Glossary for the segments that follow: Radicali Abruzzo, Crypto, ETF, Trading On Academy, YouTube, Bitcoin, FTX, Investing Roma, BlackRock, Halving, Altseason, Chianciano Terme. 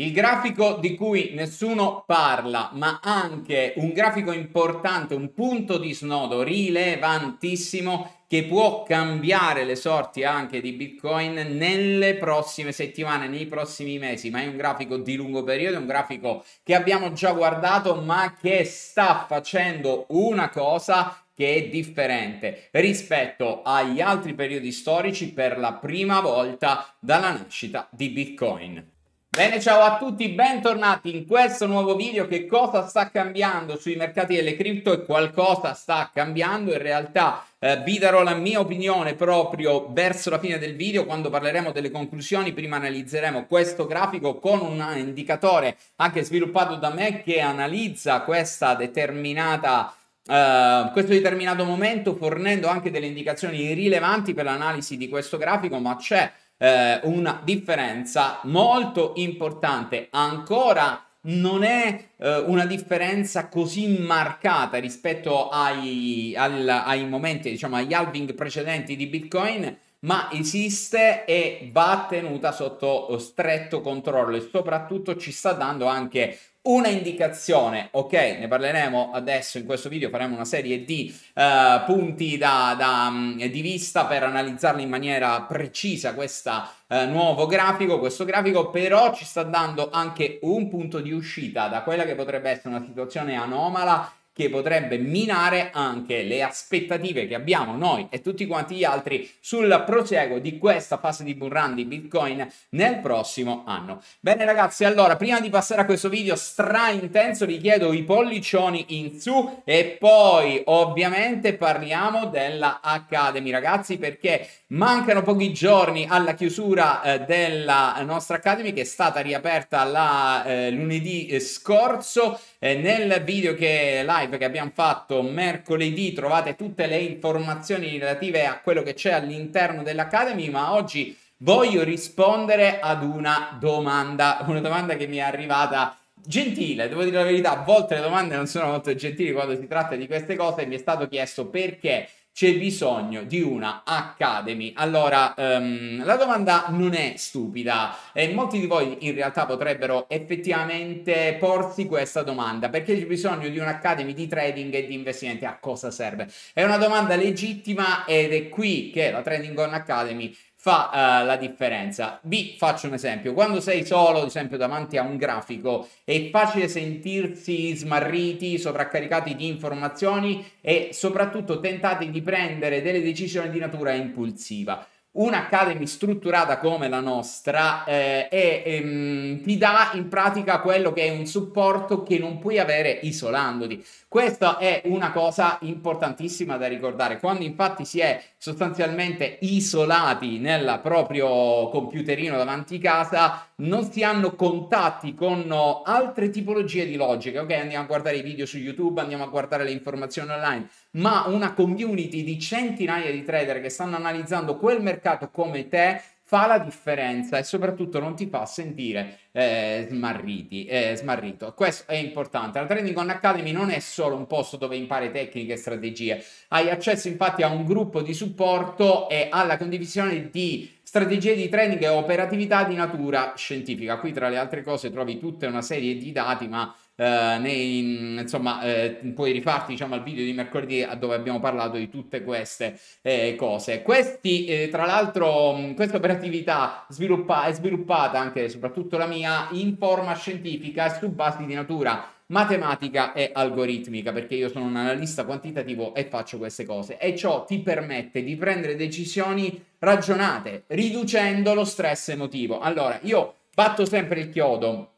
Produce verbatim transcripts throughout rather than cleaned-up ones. Il grafico di cui nessuno parla, ma anche un grafico importante, un punto di snodo rilevantissimo che può cambiare le sorti anche di Bitcoin nelle prossime settimane, nei prossimi mesi, ma è un grafico di lungo periodo, è un grafico che abbiamo già guardato, ma che sta facendo una cosa che è differente rispetto agli altri periodi storici per la prima volta dalla nascita di Bitcoin. Bene, ciao a tutti, bentornati in questo nuovo video. Che cosa sta cambiando sui mercati delle cripto? E qualcosa sta cambiando in realtà. Eh, vi darò la mia opinione proprio verso la fine del video, quando parleremo delle conclusioni. Prima analizzeremo questo grafico con un indicatore anche sviluppato da me che analizza questa determinata Uh, questo determinato momento, fornendo anche delle indicazioni rilevanti per l'analisi di questo grafico, ma c'è uh, una differenza molto importante. Ancora non è uh, una differenza così marcata rispetto ai, al, ai momenti, diciamo agli halving precedenti di Bitcoin, ma esiste e va tenuta sotto stretto controllo e soprattutto ci sta dando anche una indicazione, ok? Ne parleremo adesso in questo video, faremo una serie di uh, punti da, da, di vista per analizzarli in maniera precisa questa uh, nuovo grafico, questo grafico però ci sta dando anche un punto di uscita da quella che potrebbe essere una situazione anomala che potrebbe minare anche le aspettative che abbiamo noi e tutti quanti gli altri sul proseguo di questa fase di bull run di Bitcoin nel prossimo anno. Bene ragazzi, allora prima di passare a questo video stra intenso vi chiedo i pollicioni in su e poi ovviamente parliamo della Academy ragazzi, perché mancano pochi giorni alla chiusura eh, della nostra Academy che è stata riaperta la, eh, lunedì eh, scorso. Eh, nel video che live che abbiamo fatto mercoledì trovate tutte le informazioni relative a quello che c'è all'interno dell'Academy, ma oggi voglio rispondere ad una domanda, una domanda che mi è arrivata gentile, devo dire la verità, a volte le domande non sono molto gentili quando si tratta di queste cose, e mi è stato chiesto perché c'è bisogno di una Academy. Allora, um, la domanda non è stupida e molti di voi in realtà potrebbero effettivamente porsi questa domanda: perché c'è bisogno di un'Academy di trading e di investimenti? A cosa serve? È una domanda legittima ed è qui che la Trading On Academy fa uh, la differenza. Vi faccio un esempio: quando sei solo, ad esempio, davanti a un grafico è facile sentirsi smarriti, sovraccaricati di informazioni e soprattutto tentati di prendere delle decisioni di natura impulsiva. Un'Academy strutturata come la nostra eh, è, ehm, ti dà in pratica quello che è un supporto che non puoi avere isolandoti. Questa è una cosa importantissima da ricordare. Quando infatti si è sostanzialmente isolati nel proprio computerino davanti a casa, non si hanno contatti con altre tipologie di logiche, ok? Andiamo a guardare i video su YouTube, andiamo a guardare le informazioni online, ma una community di centinaia di trader che stanno analizzando quel mercato come te fa la differenza e soprattutto non ti fa sentire eh, smarriti, eh, smarrito. Questo è importante. La Trading On Academy non è solo un posto dove impari tecniche e strategie, hai accesso infatti a un gruppo di supporto e alla condivisione di strategie di trading e operatività di natura scientifica. Qui tra le altre cose trovi tutta una serie di dati, ma Uh, nei, insomma uh, puoi rifarti diciamo al video di mercoledì dove abbiamo parlato di tutte queste eh, cose. Questi eh, tra l'altro mh, questa operatività sviluppa è sviluppata anche soprattutto la mia in forma scientifica su basi di natura matematica e algoritmica, perché io sono un analista quantitativo e faccio queste cose, e ciò ti permette di prendere decisioni ragionate riducendo lo stress emotivo. Allora io batto sempre il chiodo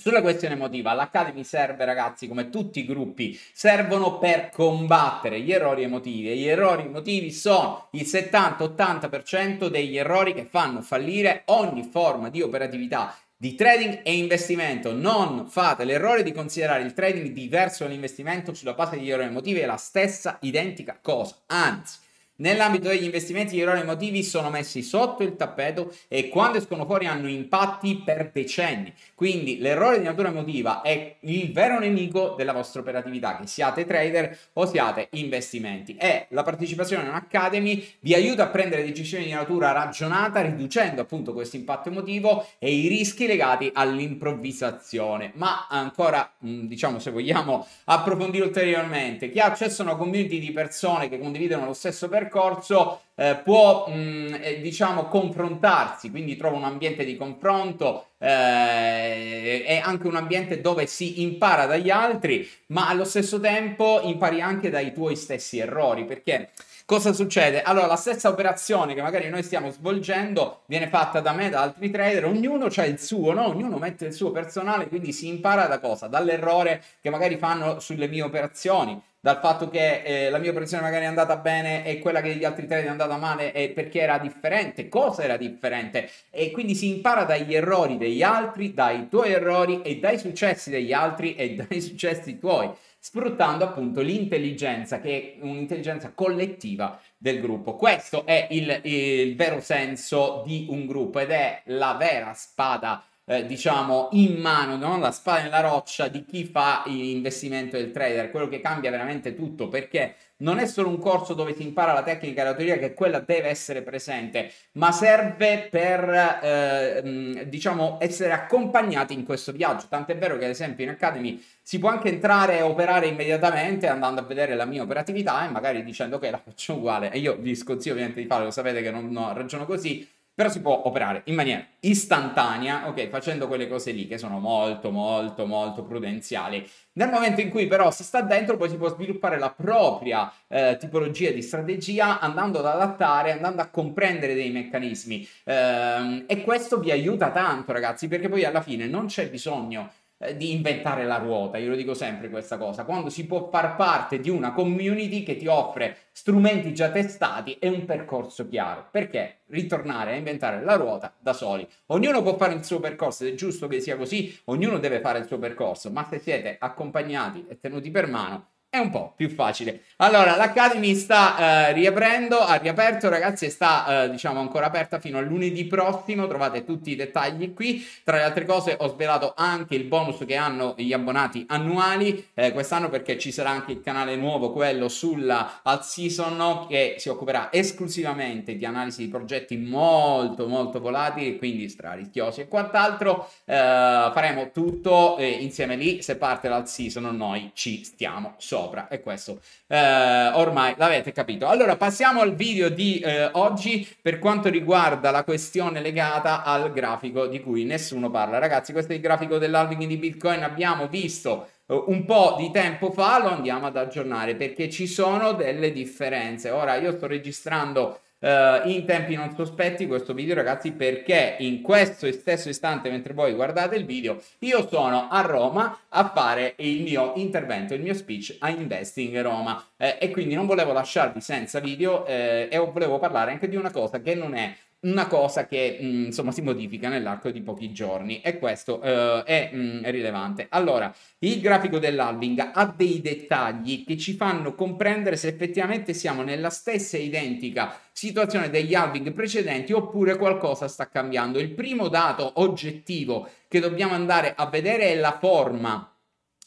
sulla questione emotiva. L'Academy serve ragazzi, come tutti i gruppi, servono per combattere gli errori emotivi, e gli errori emotivi sono il settanta ottanta per cento degli errori che fanno fallire ogni forma di operatività di trading e investimento. Non fate l'errore di considerare il trading diverso dall'investimento sulla base degli errori emotivi, è la stessa identica cosa, anzi Nell'ambito degli investimenti i loro motivi sono messi sotto il tappeto e quando escono fuori hanno impatti per decenni. Quindi l'errore di natura emotiva è il vero nemico della vostra operatività, che siate trader o siate investimenti. E la partecipazione a un'Academy vi aiuta a prendere decisioni di natura ragionata, riducendo appunto questo impatto emotivo e i rischi legati all'improvvisazione. Ma ancora, diciamo, se vogliamo approfondire ulteriormente, chi ha accesso a una community di persone che condividono lo stesso percorso Corso, eh, può mh, eh, diciamo confrontarsi, quindi trova un ambiente di confronto, eh, è anche un ambiente dove si impara dagli altri, ma allo stesso tempo impari anche dai tuoi stessi errori, perché cosa succede? Allora, la stessa operazione che magari noi stiamo svolgendo viene fatta da me, da altri trader, ognuno c'ha il suo, no? Ognuno mette il suo personale, quindi si impara da cosa? Dall'errore che magari fanno sulle mie operazioni, dal fatto che eh, la mia operazione magari è andata bene e quella che gli altri trader è andata male è perché era differente, cosa era differente, e quindi si impara dagli errori degli altri, dai tuoi errori e dai successi degli altri e dai successi tuoi, sfruttando appunto l'intelligenza, che è un'intelligenza collettiva del gruppo. Questo è il, il vero senso di un gruppo ed è la vera spada, eh, diciamo, in mano, no? La spada nella roccia di chi fa l'investimento del trader, quello che cambia veramente tutto, perché non è solo un corso dove si impara la tecnica e la teoria, che quella deve essere presente, ma serve per, eh, diciamo, essere accompagnati in questo viaggio. Tant'è vero che, ad esempio, in Academy si può anche entrare e operare immediatamente andando a vedere la mia operatività e magari dicendo che okay, la faccio uguale. E io vi sconsiglio ovviamente di farlo, lo sapete che non no, ragiono così, però si può operare in maniera istantanea, ok, facendo quelle cose lì che sono molto, molto, molto prudenziali. Nel momento in cui però si sta dentro, poi si può sviluppare la propria eh, tipologia di strategia, andando ad adattare, andando a comprendere dei meccanismi. Ehm, e questo vi aiuta tanto, ragazzi, perché poi alla fine non c'è bisogno di inventare la ruota. Io lo dico sempre questa cosa, quando si può far parte di una community che ti offre strumenti già testati e un percorso chiaro, perché ritornare a inventare la ruota da soli? Ognuno può fare il suo percorso ed è giusto che sia così, ognuno deve fare il suo percorso, ma se siete accompagnati e tenuti per mano è un po' più facile. Allora, l'Academy sta eh, riaprendo, ha riaperto, ragazzi, e sta eh, diciamo ancora aperta fino a lunedì prossimo. Trovate tutti i dettagli qui. Tra le altre cose ho svelato anche il bonus che hanno gli abbonati annuali eh, quest'anno, perché ci sarà anche il canale nuovo, quello sulla Altseason, che si occuperà esclusivamente di analisi di progetti molto molto volatili, quindi strarischiosi e quant'altro. Eh, faremo tutto eh, insieme lì. Se parte l'Altseason noi ci stiamo sopra. E questo eh, ormai l'avete capito. Allora, passiamo al video di eh, oggi per quanto riguarda la questione legata al grafico di cui nessuno parla. Ragazzi, questo è il grafico dell'halving di Bitcoin, abbiamo visto eh, un po' di tempo fa, lo andiamo ad aggiornare perché ci sono delle differenze. Ora io sto registrando Uh, in tempi non sospetti questo video, ragazzi, perché in questo stesso istante, mentre voi guardate il video, io sono a Roma a fare il mio intervento, il mio speech a Investing Roma, eh, e quindi non volevo lasciarvi senza video eh, e volevo parlare anche di una cosa che non è una cosa che mh, insomma si modifica nell'arco di pochi giorni, e questo eh, è, mh, è rilevante. Allora, il grafico dell'halving ha dei dettagli che ci fanno comprendere se effettivamente siamo nella stessa identica situazione degli halving precedenti oppure qualcosa sta cambiando. Il primo dato oggettivo che dobbiamo andare a vedere è la forma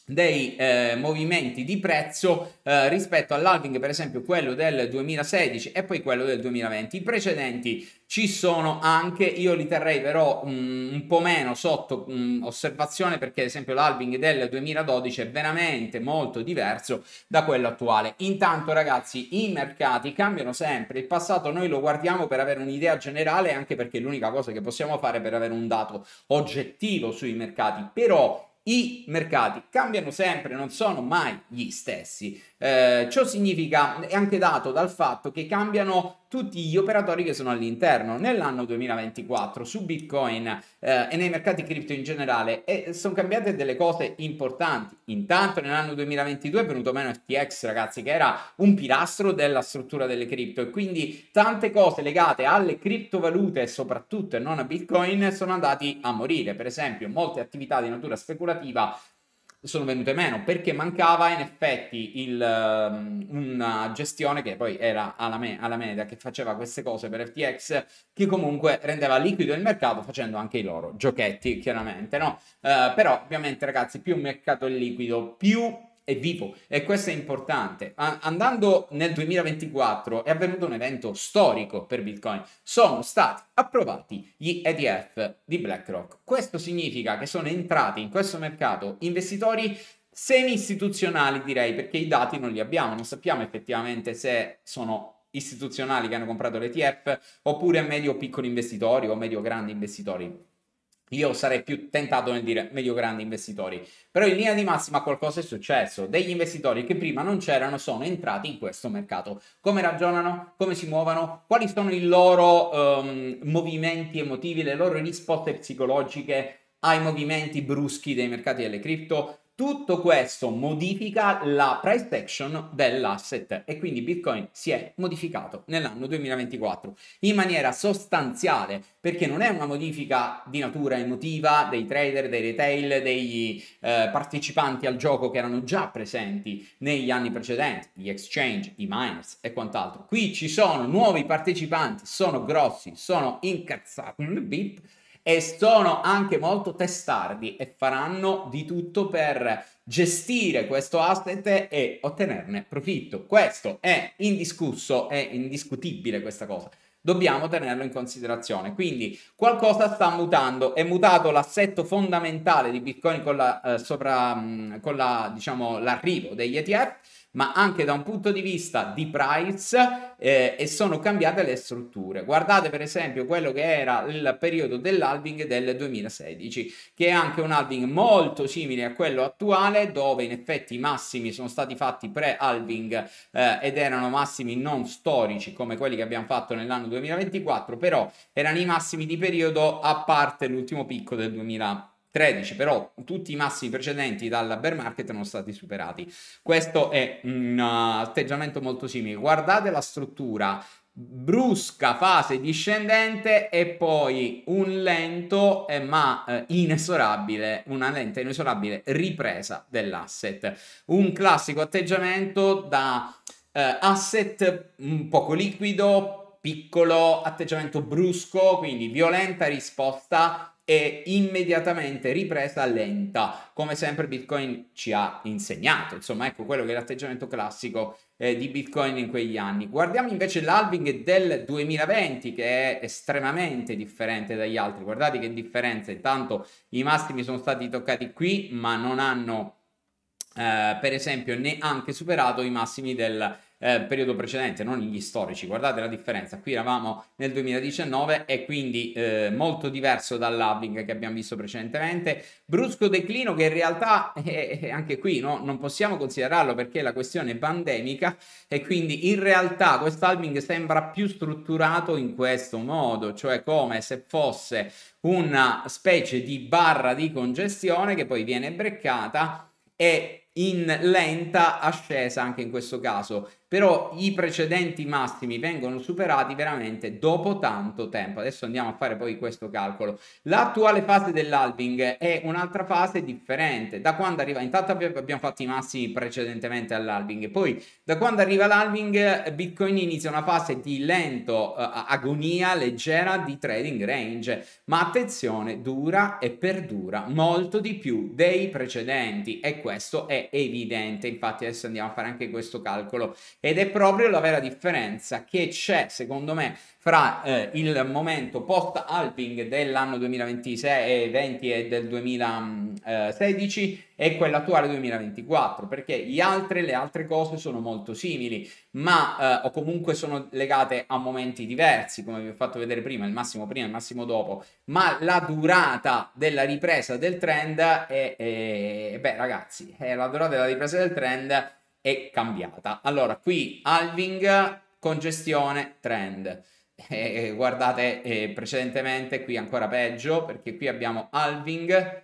dei eh, movimenti di prezzo eh, rispetto all'halving, per esempio quello del duemilasedici e poi quello del duemilaventi. I precedenti ci sono anche, io li terrei però um, un po' meno sotto um, osservazione, perché ad esempio l'halving del duemiladodici è veramente molto diverso da quello attuale. Intanto, ragazzi, i mercati cambiano sempre, il passato noi lo guardiamo per avere un'idea generale, anche perché è l'unica cosa che possiamo fare per avere un dato oggettivo sui mercati, però i mercati cambiano sempre, non sono mai gli stessi. Eh, ciò significa, è anche dato dal fatto che cambiano tutti gli operatori che sono all'interno. Nell'anno duemilaventiquattro su Bitcoin eh, e nei mercati cripto in generale eh, sono cambiate delle cose importanti. Intanto nell'anno duemilaventidue è venuto meno F T X, ragazzi, che era un pilastro della struttura delle cripto, e quindi tante cose legate alle criptovalute, soprattutto e non a Bitcoin, sono andati a morire. Per esempio molte attività di natura speculativa sono venute meno perché mancava in effetti il, um, una gestione che poi era alla, me alla media, che faceva queste cose per F T X, che comunque rendeva liquido il mercato facendo anche i loro giochetti, chiaramente, no? Uh, però ovviamente ragazzi, più il mercato è liquido, più è vivo, e questo è importante. Andando nel duemilaventiquattro è avvenuto un evento storico per Bitcoin: sono stati approvati gli E T F di BlackRock. Questo significa che sono entrati in questo mercato investitori semi-istituzionali, direi, perché i dati non li abbiamo, non sappiamo effettivamente se sono istituzionali che hanno comprato l'E T F oppure medio-piccoli investitori o medio-grandi investitori. Io sarei più tentato nel dire medio grandi investitori, però in linea di massima qualcosa è successo. Degli investitori che prima non c'erano sono entrati in questo mercato. Come ragionano? Come si muovono? Quali sono i loro um, movimenti emotivi, le loro risposte psicologiche ai movimenti bruschi dei mercati delle cripto? Tutto questo modifica la price action dell'asset, e quindi Bitcoin si è modificato nell'anno duemilaventiquattro in maniera sostanziale, perché non è una modifica di natura emotiva dei trader, dei retail, degli eh, partecipanti al gioco che erano già presenti negli anni precedenti, gli exchange, i miners e quant'altro. Qui ci sono nuovi partecipanti, sono grossi, sono incazzati nel B I P, e sono anche molto testardi e faranno di tutto per gestire questo asset e ottenerne profitto. Questo è indiscusso, è indiscutibile questa cosa. Dobbiamo tenerlo in considerazione. Quindi qualcosa sta mutando, è mutato l'assetto fondamentale di Bitcoin con la, eh, sopra, con la, diciamo, l'arrivo degli E T F, ma anche da un punto di vista di price, eh, e sono cambiate le strutture. Guardate per esempio quello che era il periodo dell'halving del duemilasedici, che è anche un halving molto simile a quello attuale, dove in effetti i massimi sono stati fatti pre-halving eh, ed erano massimi non storici come quelli che abbiamo fatto nell'anno duemilaventiquattro, però erano i massimi di periodo, a parte l'ultimo picco del duemilatredici, però tutti i massimi precedenti dal bear market sono stati superati. Questo è un atteggiamento molto simile. Guardate la struttura: brusca fase discendente e poi un lento eh, ma eh, inesorabile, una lenta e inesorabile ripresa dell'asset. Un classico atteggiamento da eh, asset un poco liquido, piccolo, atteggiamento brusco, quindi violenta risposta e immediatamente ripresa lenta, come sempre Bitcoin ci ha insegnato. Insomma, ecco quello che è l'atteggiamento classico eh, di Bitcoin in quegli anni. Guardiamo invece l'halving del duemilaventi, che è estremamente differente dagli altri. Guardate che differenza: intanto i massimi sono stati toccati qui, ma non hanno eh, per esempio neanche superato i massimi del Eh, periodo precedente, non gli storici. Guardate la differenza: qui eravamo nel duemiladiciannove e quindi eh, molto diverso dall'halving che abbiamo visto precedentemente. Brusco declino che in realtà eh, anche qui no, non possiamo considerarlo, perché la questione è pandemica, e quindi in realtà questo halving sembra più strutturato in questo modo, cioè come se fosse una specie di barra di congestione che poi viene breccata e in lenta ascesa anche in questo caso, però i precedenti massimi vengono superati veramente dopo tanto tempo. Adesso andiamo a fare poi questo calcolo. L'attuale fase dell'halving è un'altra fase differente. Da quando arriva, intanto abbiamo fatto i massimi precedentemente all'halving, poi da quando arriva l'halving Bitcoin inizia una fase di lento eh, agonia leggera di trading range, ma attenzione, dura e perdura molto di più dei precedenti, e questo è evidente. Infatti adesso andiamo a fare anche questo calcolo, ed è proprio la vera differenza che c'è, secondo me, fra eh, il momento post-halving dell'anno duemilaventi e del duemilasedici e quello attuale duemilaventiquattro, perché gli altri, le altre cose sono molto simili, ma eh, o comunque sono legate a momenti diversi, come vi ho fatto vedere prima, il massimo prima, il massimo dopo, ma la durata della ripresa del trend è, è beh ragazzi, è la durata della ripresa del trend è cambiata. Allora, qui halving, congestione, trend. Eh, guardate eh, precedentemente, qui ancora peggio, perché qui abbiamo halving,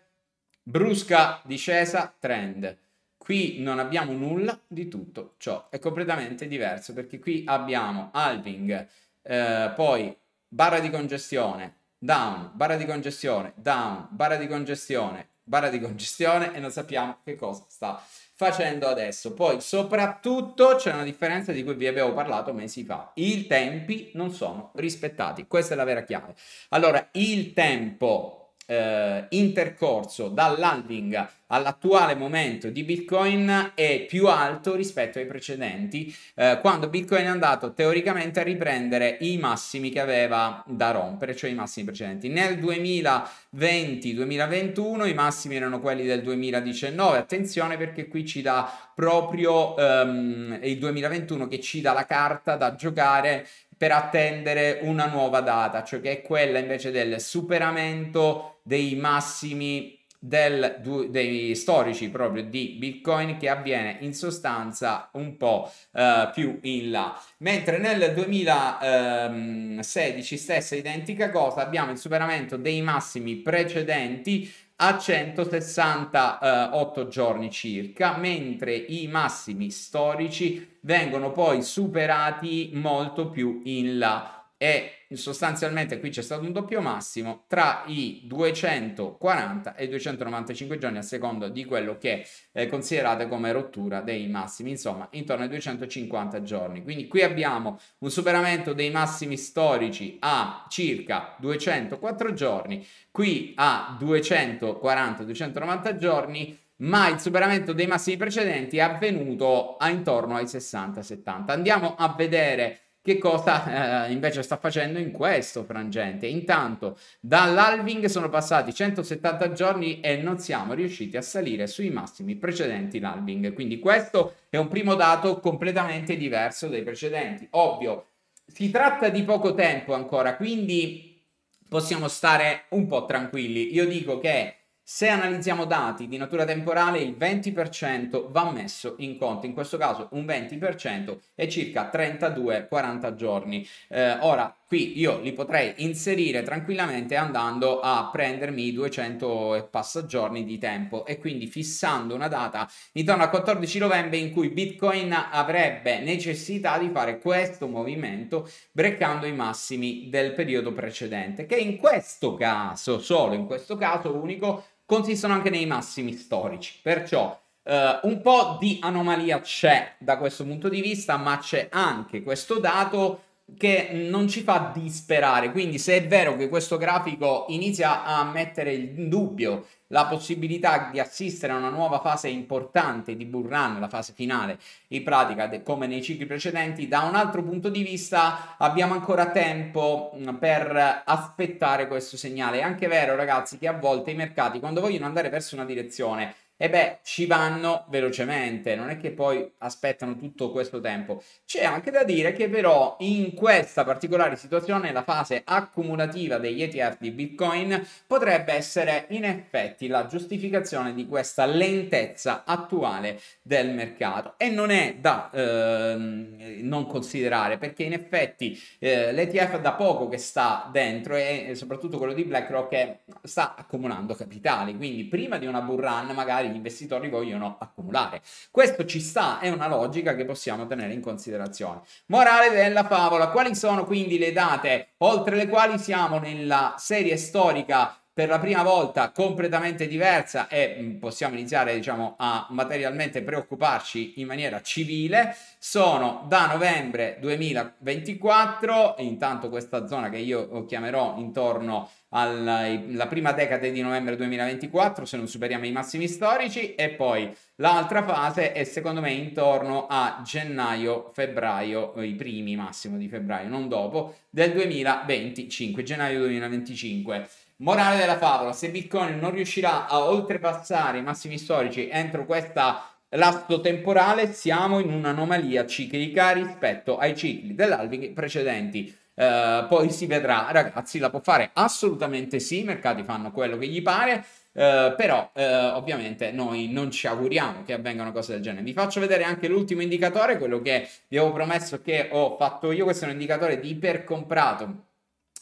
brusca discesa, trend. Qui non abbiamo nulla di tutto ciò, è completamente diverso, perché qui abbiamo halving, eh, poi barra di congestione, down, barra di congestione, down, barra di congestione, barra di congestione e non sappiamo che cosa sta facendo adesso. Poi soprattutto c'è una differenza di cui vi avevo parlato mesi fa: i tempi non sono rispettati, questa è la vera chiave. Allora, il tempo eh, intercorso dall'halving all'attuale momento di Bitcoin è più alto rispetto ai precedenti, eh, quando Bitcoin è andato teoricamente a riprendere i massimi che aveva da rompere, cioè i massimi precedenti. Nel duemilaventi duemilaventuno i massimi erano quelli del duemiladiciannove, attenzione perché qui ci dà proprio um, il duemilaventuno che ci dà la carta da giocare per attendere una nuova data, cioè che è quella invece del superamento dei massimi Del, du, dei storici proprio di Bitcoin, che avviene in sostanza un po' eh, più in là. Mentre nel duemilasedici stessa identica cosa, abbiamo il superamento dei massimi precedenti a centosessantotto giorni circa, mentre i massimi storici vengono poi superati molto più in là. E sostanzialmente qui c'è stato un doppio massimo tra i duecentoquaranta e i duecentonovantacinque giorni, a seconda di quello che eh, considerate come rottura dei massimi, insomma intorno ai duecentocinquanta giorni. Quindi qui abbiamo un superamento dei massimi storici a circa duecentoquattro giorni, qui a duecentoquaranta duecentonovanta giorni, ma il superamento dei massimi precedenti è avvenuto a intorno ai sessanta settanta. Andiamo a vedere che cosa eh, invece sta facendo in questo frangente. Intanto dall'halving sono passati centosettanta giorni e non siamo riusciti a salire sui massimi precedenti l'halving, quindi questo è un primo dato completamente diverso dai precedenti. Ovvio, si tratta di poco tempo ancora, quindi possiamo stare un po' tranquilli. Io dico che se analizziamo dati di natura temporale, il venti per cento va messo in conto, in questo caso un venti per cento è circa trentadue quaranta giorni. Eh, ora, qui io li potrei inserire tranquillamente andando a prendermi duecento e passa giorni di tempo e quindi fissando una data intorno al quattordici novembre in cui Bitcoin avrebbe necessità di fare questo movimento breccando i massimi del periodo precedente, che in questo caso, solo in questo caso unico, consistono anche nei massimi storici. Perciò eh, un po' di anomalia c'è da questo punto di vista, ma c'è anche questo dato che non ci fa disperare. Quindi se è vero che questo grafico inizia a mettere in dubbio la possibilità di assistere a una nuova fase importante di bull run, la fase finale in pratica come nei cicli precedenti, da un altro punto di vista abbiamo ancora tempo per aspettare questo segnale. È anche vero, ragazzi, che a volte i mercati, quando vogliono andare verso una direzione, e beh, ci vanno velocemente, non è che poi aspettano tutto questo tempo. C'è anche da dire che però in questa particolare situazione la fase accumulativa degli E T F di Bitcoin potrebbe essere in effetti la giustificazione di questa lentezza attuale del mercato, e non è da eh, non considerare, perché in effetti eh, l'E T F da poco che sta dentro, e soprattutto quello di BlackRock, che sta accumulando capitali, quindi prima di una bull run magari gli investitori vogliono accumulare. Questo ci sta, è una logica che possiamo tenere in considerazione. Morale della favola: quali sono quindi le date oltre le quali siamo nella serie storica per la prima volta completamente diversa e possiamo iniziare, diciamo, a materialmente preoccuparci in maniera civile? Sono da novembre duemilaventiquattro, intanto questa zona che io chiamerò intorno alla prima decade di novembre duemilaventiquattro, se non superiamo i massimi storici, e poi l'altra fase è secondo me intorno a gennaio-febbraio, i primi massimo di febbraio, non dopo, del duemilaventicinque, gennaio duemilaventicinque. Morale della favola: se Bitcoin non riuscirà a oltrepassare i massimi storici entro questa lasso temporale, siamo in un'anomalia ciclica rispetto ai cicli dell'halving precedenti. Uh, poi si vedrà, ragazzi, la può fare? Assolutamente sì, i mercati fanno quello che gli pare, uh, però uh, ovviamente noi non ci auguriamo che avvengano cose del genere. Vi faccio vedere anche l'ultimo indicatore, quello che vi avevo promesso che ho fatto io. Questo è un indicatore di ipercomprato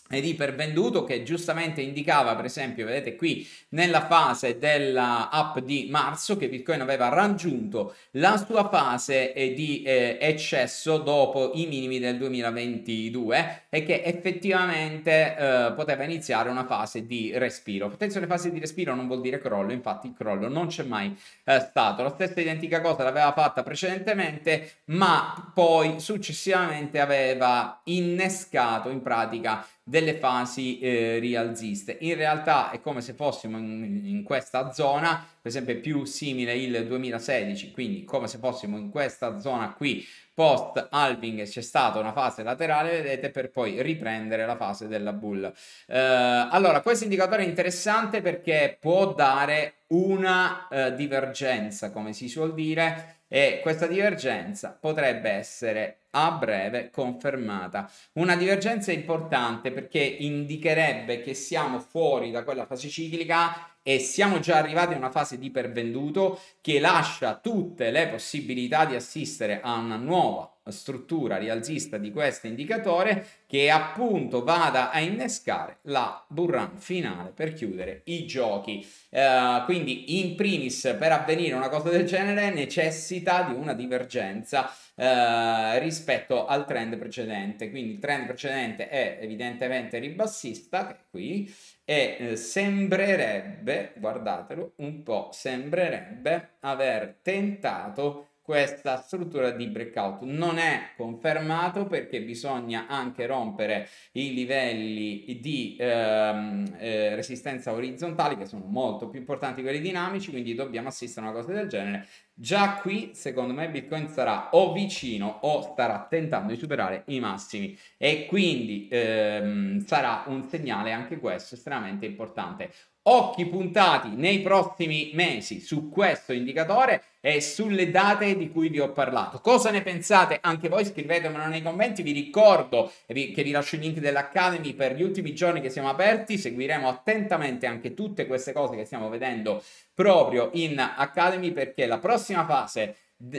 ed ipervenduto, che giustamente indicava, per esempio, vedete qui nella fase della up di marzo, che Bitcoin aveva raggiunto la sua fase di eh, eccesso dopo i minimi del duemilaventidue e che effettivamente eh, poteva iniziare una fase di respiro. Attenzione, fase di respiro non vuol dire crollo, infatti il crollo non c'è mai eh, stato. La stessa identica cosa l'aveva fatta precedentemente, ma poi successivamente aveva innescato in pratica delle fasi eh, rialziste. In realtà è come se fossimo in, in questa zona, per esempio è più simile il duemilasedici, quindi come se fossimo in questa zona qui post halving. C'è stata una fase laterale, vedete, per poi riprendere la fase della bull. Eh, allora, questo indicatore è interessante perché può dare una eh, divergenza, come si suol dire, e questa divergenza potrebbe essere a breve confermata. Una divergenza importante perché indicherebbe che siamo fuori da quella fase ciclica e siamo già arrivati a una fase di ipervenduto che lascia tutte le possibilità di assistere a una nuova struttura rialzista di questo indicatore, che appunto vada a innescare la bull run finale per chiudere i giochi. Eh, quindi in primis, per avvenire una cosa del genere necessita di una divergenza eh, rispetto al trend precedente. Quindi il trend precedente è evidentemente ribassista, che è qui, e eh, sembrerebbe, guardatelo un po', sembrerebbe aver tentato questa struttura di breakout. Non è confermato perché bisogna anche rompere i livelli di ehm, eh, resistenza orizzontali, che sono molto più importanti quelli dinamici, quindi dobbiamo assistere a una cosa del genere. Già qui secondo me Bitcoin sarà o vicino o starà tentando di superare i massimi, e quindi ehm, sarà un segnale anche questo estremamente importante. Occhi puntati nei prossimi mesi su questo indicatore e sulle date di cui vi ho parlato. Cosa ne pensate anche voi? Scrivetemelo nei commenti. Vi ricordo che vi lascio il link dell'Academy per gli ultimi giorni che siamo aperti. Seguiremo attentamente anche tutte queste cose che stiamo vedendo proprio in Academy, perché la prossima fase,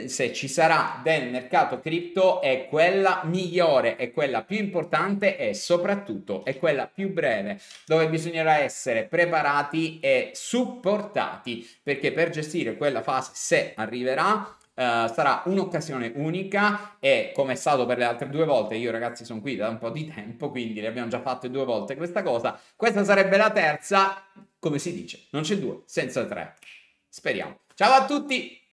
se ci sarà, del mercato cripto è quella migliore, è quella più importante e soprattutto è quella più breve, dove bisognerà essere preparati e supportati, perché per gestire quella fase, se arriverà, Uh, sarà un'occasione unica. E come è stato per le altre due volte, io ragazzi sono qui da un po' di tempo, quindi le abbiamo già fatte due volte questa cosa, questa sarebbe la terza. Come si dice, non c'è due senza tre. Speriamo. Ciao a tutti.